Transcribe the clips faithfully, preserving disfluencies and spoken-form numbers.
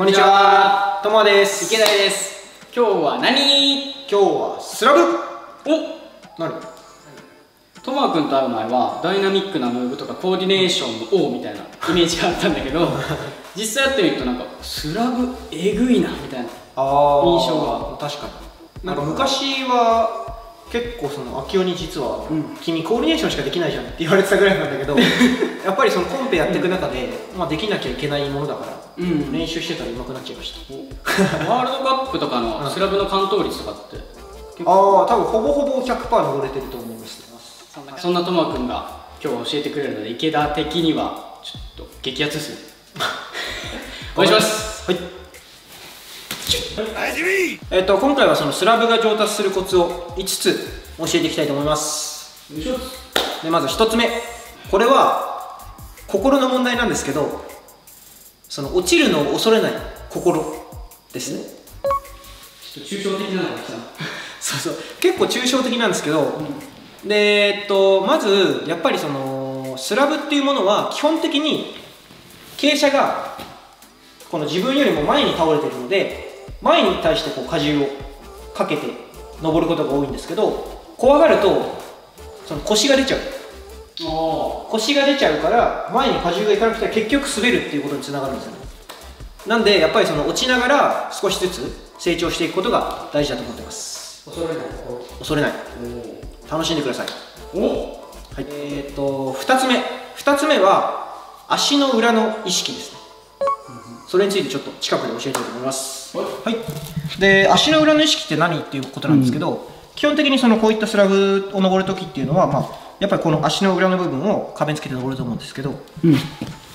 こんにちは、ともです。池田です。今日は何？今日はスラブ。お、なる。とも君と会う前はダイナミックなムーブとかコーディネーションの王みたいなイメージがあったんだけど、実際やってみるとなんかスラブえぐいなみたいな印象が。確かに。なんか昔は。結構その秋代に実は「君コーディネーションしかできないじゃん」って言われてたぐらいなんだけどやっぱりそのコンペやっていく中でまあできなきゃいけないものだから練習してたらうまくなっちゃいました。ワールドカップとかのスラブの完登率とかってああ多分ほぼほぼ ひゃくパーセント 登れてると思います。そんなとも君が今日教えてくれるので池田的にはちょっと激アツですね。お願いします。はい、えっと今回はそのスラブが上達するコツをいつつ教えていきたいと思います。でまずひとつめ、これは心の問題なんですけど、その落ちるのを恐れない心ですね。ちょっと抽象的なのが来たそうそう、結構抽象的なんですけど、うん、でえっとまずやっぱりそのスラブっていうものは基本的に傾斜がこの自分よりも前に倒れているので前に対してこう荷重をかけて登ることが多いんですけど、怖がるとその腰が出ちゃう。腰が出ちゃうから前に荷重がいかなくて結局滑るっていうことにつながるんですよね。なんでやっぱりその落ちながら少しずつ成長していくことが大事だと思ってます。恐れない、恐れない、楽しんでください。お、はい、えっとふたつめ、ふたつめは足の裏の意識ですね。それについてちょっと近くで教えたいと思います。はい。で、足の裏の意識って何っていうことなんですけど、うん、基本的にそのこういったスラブを登るときっていうのは、まあ、やっぱりこの足の裏の部分を壁につけて登ると思うんですけど、うん、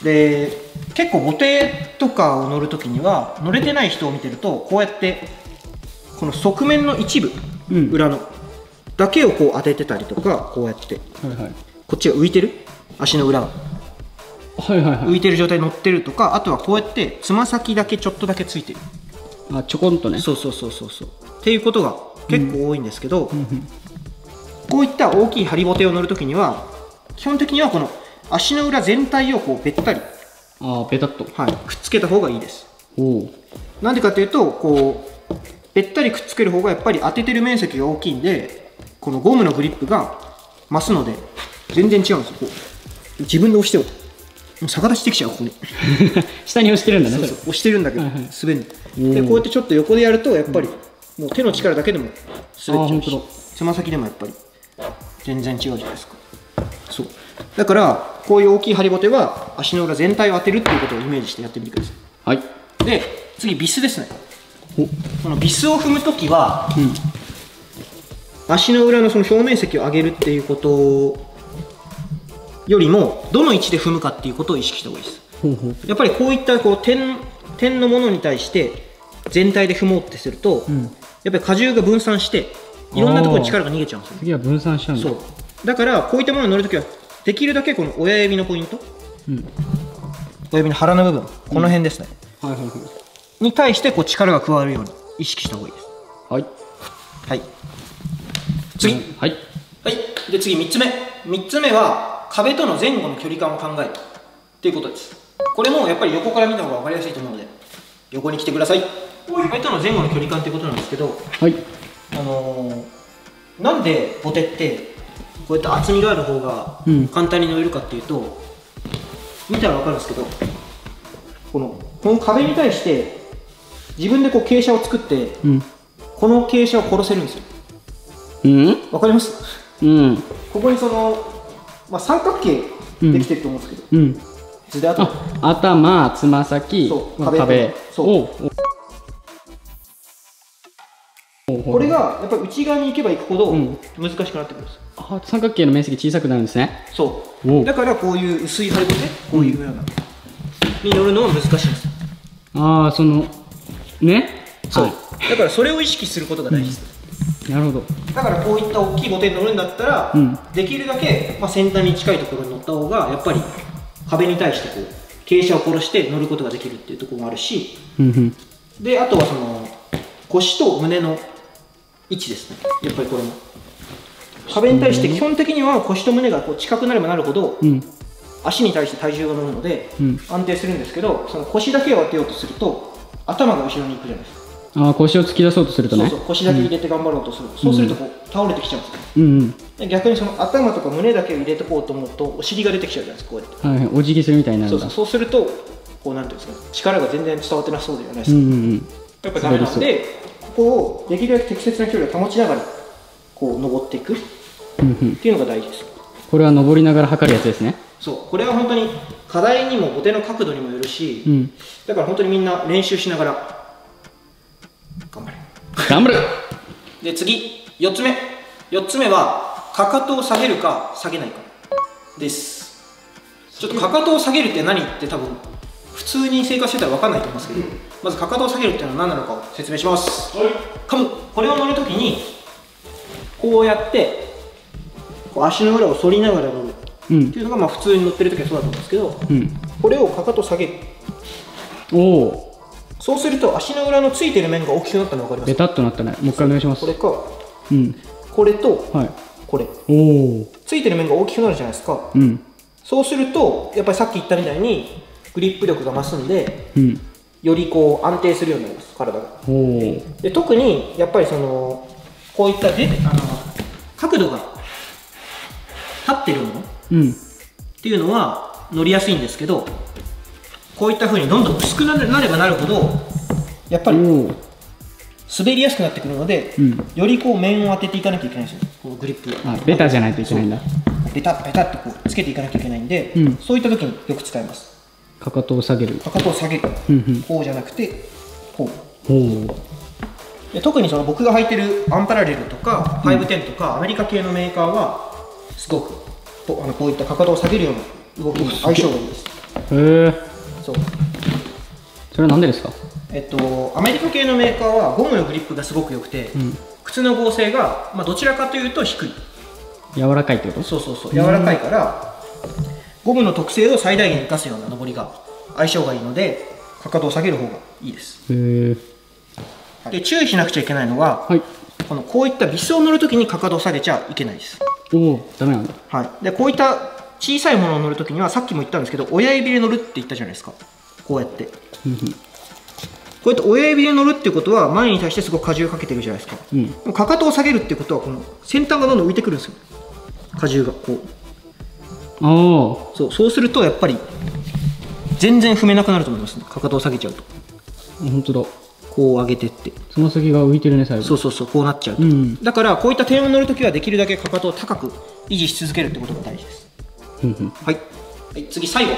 で結構母蹄とかを乗るときには乗れてない人を見てるとこうやってこの側面の一部、うん、裏のだけをこう当ててたりとかこうやって、はいはい、こっちが浮いてる足の裏の。浮いてる状態に乗ってるとか、あとはこうやってつま先だけちょっとだけついてる、あちょこんとね、そうそうそうそうそうっていうことが結構多いんですけど、うんうん、こういった大きいハリボテを乗るときには基本的にはこの足の裏全体をこうべったり、あべたっと、はい、くっつけた方がいいです。おなんでかというとこうべったりくっつける方がやっぱり当ててる面積が大きいんでこのゴムのグリップが増すので全然違うんですよ。こう自分で押しておく逆立ちできちゃう、ここに下に押してるんだね。そうそう押してるんだけど滑るで、こうやってちょっと横でやるとやっぱりもう手の力だけでも滑っちゃうしつま先でもやっぱり全然違うじゃないですか。そうだからこういう大きいハリボテは足の裏全体を当てるっていうことをイメージしてやってみてください。はい、で次ビスですね。このビスを踏むときは、うん、足の裏のその表面積を上げるっていうことをよりもどの位置で踏むかっていうことを意識した方がいいです。ほうほう、やっぱりこういったこう点点のものに対して全体で踏もうってすると、うん、やっぱり荷重が分散していろんなところに力が逃げちゃうんですよ。次は分散しちゃうんだ。そうだからこういったものに乗るときはできるだけこの親指のポイント、うん、親指の腹の部分、うん、この辺ですねに対してこう力が加わるように意識した方がいいです。はいはい、次、うん、はい、はい、で次みっつめ、みっつめは壁との前後の距離感を考えるっていうことです。これもやっぱり横から見た方が分かりやすいと思うので横に来てください。壁との前後の距離感っていうことなんですけど、はい、あのー、なんでボテってこうやって厚みがある方が簡単に乗れるかっていうと、うん、見たら分かるんですけどこの、この壁に対して自分でこう傾斜を作って、うん、この傾斜を殺せるんですよ。うん、分かります？うん、ここにそのまあ三角形できてると思うんですけど、うん、図であと頭、つま先、壁をこれがやっぱり内側に行けば行くほど難しくなってくるんです。あ、三角形の面積小さくなるんですね。そうだからこういう薄いハリボテね、こういうようなに乗るのは難しいんですよ。ああそのね、そうだからそれを意識することが大事です。なるほど。だからこういった大きいボテに乗るんだったら、うん、できるだけ、まあ、先端に近いところに乗った方がやっぱり壁に対してこう傾斜を殺して乗ることができるっていうところもあるし、うん、であとはその腰と胸の位置ですね。やっぱりこれも壁に対して基本的には腰と胸がこう近くなればなるほど、うん、足に対して体重が乗るので安定するんですけど、その腰だけを当てようとすると頭が後ろに行くじゃないですか。ああ、腰を突き出そうとするとね。そうそう、腰だけ入れて頑張ろうとする、うん、そうするとこう倒れてきちゃうんですよ、うんうん、で逆にその頭とか胸だけを入れてこうと思うとお尻が出てきちゃうじゃないですか、こうやって、はい、お辞儀するみたいになるんだ。そうするとこうなんていうんですか、力が全然伝わってなそうじゃないですか、うんうん、やっぱダメなんで、ここをできるだけ適切な距離を保ちながらこう登っていくっていうのが大事です、うんうん、これは登りながら測るやつですね。そう、これは本当に課題にもボテの角度にもよるし、うん、だから本当にみんな練習しながら頑張れ頑張るで次よっつめ、よっつめはかかとを下げるか下げないかです。ちょっとかかとを下げるって何って多分普通に生活してたら分かんないと思うんですけど、うん、まずかかとを下げるっていうのは何なのかを説明します。はい、カモン。これを乗るときにこうやってこう足の裏を反りながら乗るっていうのが、まあ普通に乗ってるときはそうだと思うんですけど、うん、これをかかと下げる。おお、そうすると足の裏のついてる面が大きくなったの分かりますか？ベタっとなったね。もう一回お願いします。これか、うん、これと、はい、これ。おお。ついてる面が大きくなるじゃないですか。うん、そうするとやっぱりさっき言ったみたいにグリップ力が増すんで、うん、よりこう安定するようになります体が。おお。で特にやっぱりそのこういったであの角度が立ってるもの、うん、っていうのは乗りやすいんですけど。こういった風にどんどん薄くなればなるほどやっぱり滑りやすくなってくるので、うん、よりこう面を当てていかなきゃいけないんですよ。このグリップあベタじゃないといけないんだ。ベタベタってこうつけていかなきゃいけないんで、うん、そういった時によく使います。かかとを下げる、かかとを下げる、こうじゃなくてこう。ほう。特にその僕が履いてるアンパラレルとかファイブテンとかアメリカ系のメーカーはすごくこう、あのこういったかかとを下げるような動きも相性がいいです。へー。そう。それはなんでですか？えっと、アメリカ系のメーカーはゴムのグリップがすごく良くて、うん、靴の剛性が、まあ、どちらかというと低い。柔らかいってこと？そうそうそう、柔らかいからゴムの特性を最大限生かすような登りが相性がいいのでかかとを下げる方がいいです。へー。で注意しなくちゃいけないのは、はい、このこういったビスを乗るときにかかとを下げちゃいけないです。おお、ダメなんだ。はい、でこういった小さいものを乗るときにはさっきも言ったんですけど親指で乗るって言ったじゃないですか。こうやってこうやって親指で乗るっていうことは前に対してすごく荷重かけてるじゃないですか、うん、でもかかとを下げるっていうことはこの先端がどんどん浮いてくるんですよ、荷重がこう。ああ、そう、そうするとやっぱり全然踏めなくなると思いますね、かかとを下げちゃうと。本当だ。こう上げてってつま先が浮いてるね、最後。そうそうそう、こうなっちゃうと、うん、だからこういった点を乗るときはできるだけかかとを高く維持し続けるってことが大事です。はい、はい、次最後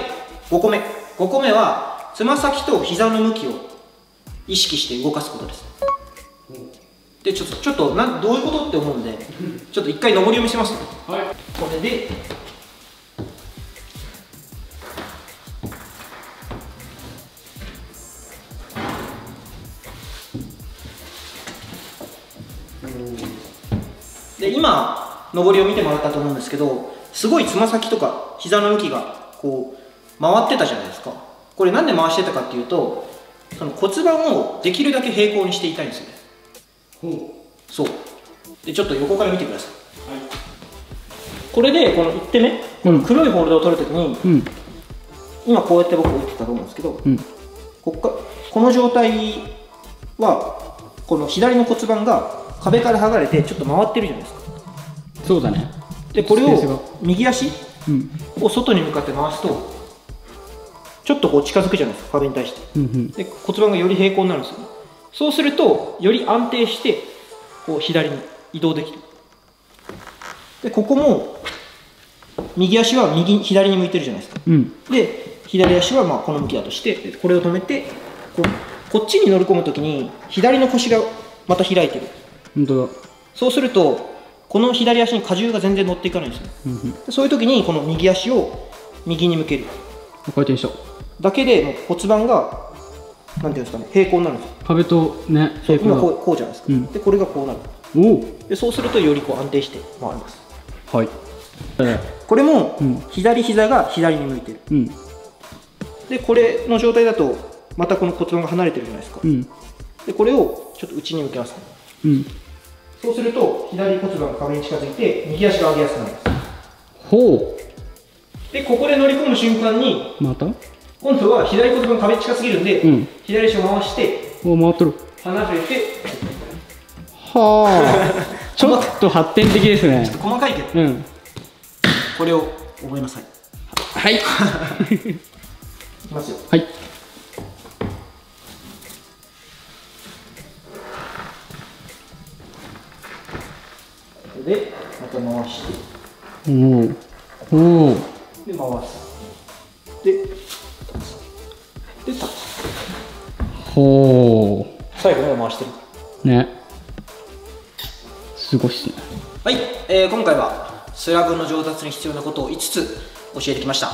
ごこめ。ごこめはつま先と膝の向きを意識して動かすことです。でちょっとちょっとなんどういうことって思うんでちょっと一回登りを見せますね。はい、これでで今登りを見てもらったと思うんですけどすごいつま先とか膝の向きがこう回ってたじゃないですか。これなんで回してたかっていうとその骨盤をできるだけ平行にしていたいんですよね。ほう。そうでちょっと横から見てください、はい、これでこのいってめ、うん、この黒いホールドを取るときに、うん、今こうやって僕打ってたと思うんですけど、うん、こっかこの状態はこの左の骨盤が壁から剥がれてちょっと回ってるじゃないですか。そうだね。でこれを右足を外に向かって回すとちょっとこう近づくじゃないですか、壁に対して、うん、うん、で骨盤がより平行になるんですよ、ね、そうするとより安定してこう左に移動できる。でここも右足は右左に向いてるじゃないですか、うん、で左足はまあこの向きだとしてこれを止めて こ, こっちに乗り込むときに左の腰がまた開いてる。本当だ。そうするとこの左足に荷重が全然乗っていかないんですよ、うん、そういう時にこの右足を右に向ける回転しただけでもう骨盤がなんていうんですかね、平行になるんですよ。壁とね、平行今こう、こうじゃないですか、うん、でこれがこうなる。おでそうするとよりこう安定して回ります。はい、これも左膝が左に向いてる、うん、でこれの状態だとまたこの骨盤が離れてるじゃないですか、うん、でこれをちょっと内に向けます、ね、うん、そうすると左骨盤が壁に近づいて右足が上げやすくなります。ほう。でここで乗り込む瞬間にまた今度は左小手の壁近すぎるんで、うん、左足を回して回っとる離れてはあちょっと発展的ですね。ちょっと細かいけど、うん、これを覚えなさい。はいいきますよ。はいで、また回しておおで、回すで、で、立つほう最後まで回してるね。すごいっすね。はい、えー、今回はスラブの上達に必要なことをいつつ教えてきました。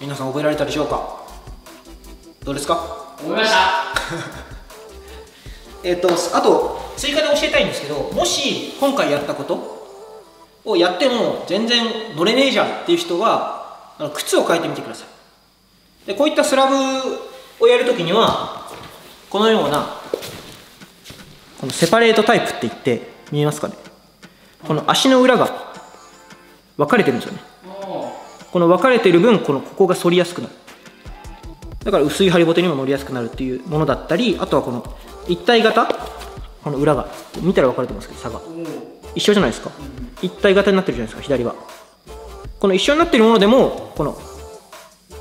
皆さん覚えられたでしょうか。どうですか、覚えましたえっと、あと追加で教えたいんですけど、もし今回やったことをやっても全然乗れねえじゃんっていう人は、あの靴を変えてみてください。でこういったスラブをやるときにはこのようなこのセパレートタイプっていって、見えますかね、この足の裏が分かれてるんですよね。この分かれてる分、このここが反りやすくなる。だから薄いハリボテにも乗りやすくなるっていうものだったり、あとはこの一体型、この裏が見たら分かると思うんですけど、差が一緒じゃないですか、一体型になってるじゃないですか、左は。この一緒になってるものでも、この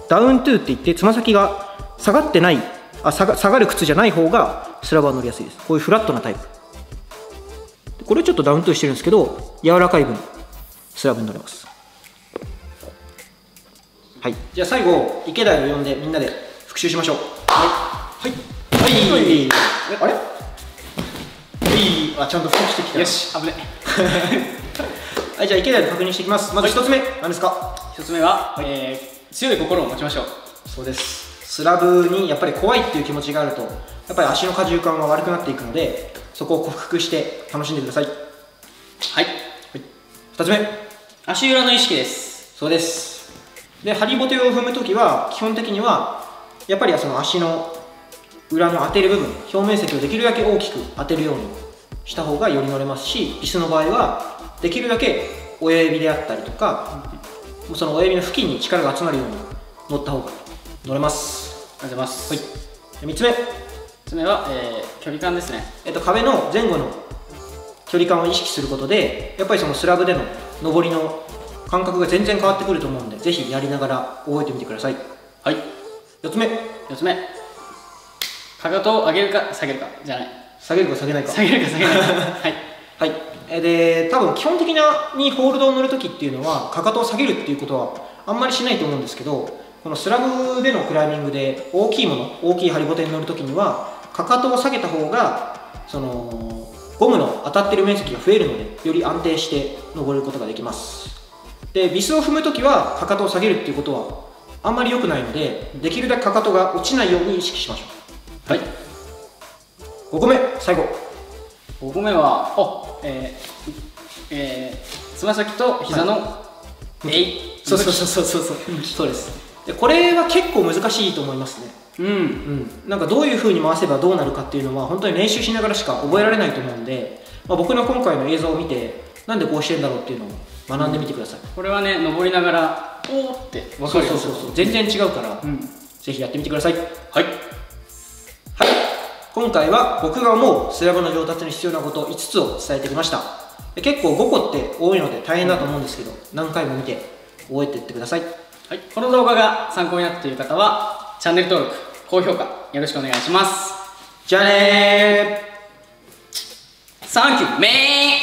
ダウントゥーっていってつま先が下がってない、あ、下が、下がる靴じゃない方がスラブは乗りやすいです。こういうフラットなタイプ、これちょっとダウントゥーしてるんですけど、柔らかい分スラブに乗れます。はい、じゃあ最後池田を呼んでみんなで復習しましょう。はいはい、はい、あれあ、ちゃんと復習してきた。よし、危ねはい、じゃあ池田で確認していきます。まずひとつめ、はい、何ですか。ひとつめは、はい、えー、強い心を持ちましょう。そうです。スラブにやっぱり怖いっていう気持ちがあると、やっぱり足の荷重感が悪くなっていくので、そこを克服して楽しんでください。はい、はい、ふたつめ、足裏の意識です。そうです。でハリボテを踏むときは基本的にはやっぱりその足の裏の当てる部分、表面積をできるだけ大きく当てるようにした方がより乗れますし、椅子の場合はできるだけ親指であったりとか、うん、その親指の付近に力が集まるように乗った方が乗れます。ありがとうございます。はい、みっつめみっつめは、えー、距離感ですね、えっと、壁の前後の距離感を意識することで、やっぱりそのスラブでの上りの感覚が全然変わってくると思うんで、ぜひやりながら覚えてみてください。はい、よっつめよっつめ、かかとを上げるか下げるかじゃない、下げるか下げないか、下げるか下げないかはい、はい、で多分基本的なにホールドを乗るときっていうのは、かかとを下げるっていうことはあんまりしないと思うんですけど、このスラブでのクライミングで大きいもの、大きいハリボテに乗るときにはかかとを下げた方がそのゴムの当たってる面積が増えるので、より安定して登ることができます。でビスを踏むときはかかとを下げるっていうことはあんまり良くないので、できるだけかかとが落ちないように意識しましょう。はい、ごこめ、最後ごこめは、あ、えーえー、つま先と膝の、はい、えい、そうそうそうそうそうそうです。でこれは結構難しいと思いますね。うんうん、なんかどういうふうに回せばどうなるかっていうのは本当に練習しながらしか覚えられないと思うんで、まあ、僕の今回の映像を見てなんでこうしてんだろうっていうのを学んでみてください。うん、これはね、登りながらおーって分かるよ。そうそうそう、全然違うから、うん、ぜひやってみてください。はい、今回は僕が思うスラブの上達に必要なことをいつつを伝えてきました。結構ごこって多いので大変だと思うんですけど、何回も見て覚えていってください。はい、この動画が参考になったという方はチャンネル登録、高評価よろしくお願いします。じゃあねー、サンキューメイン。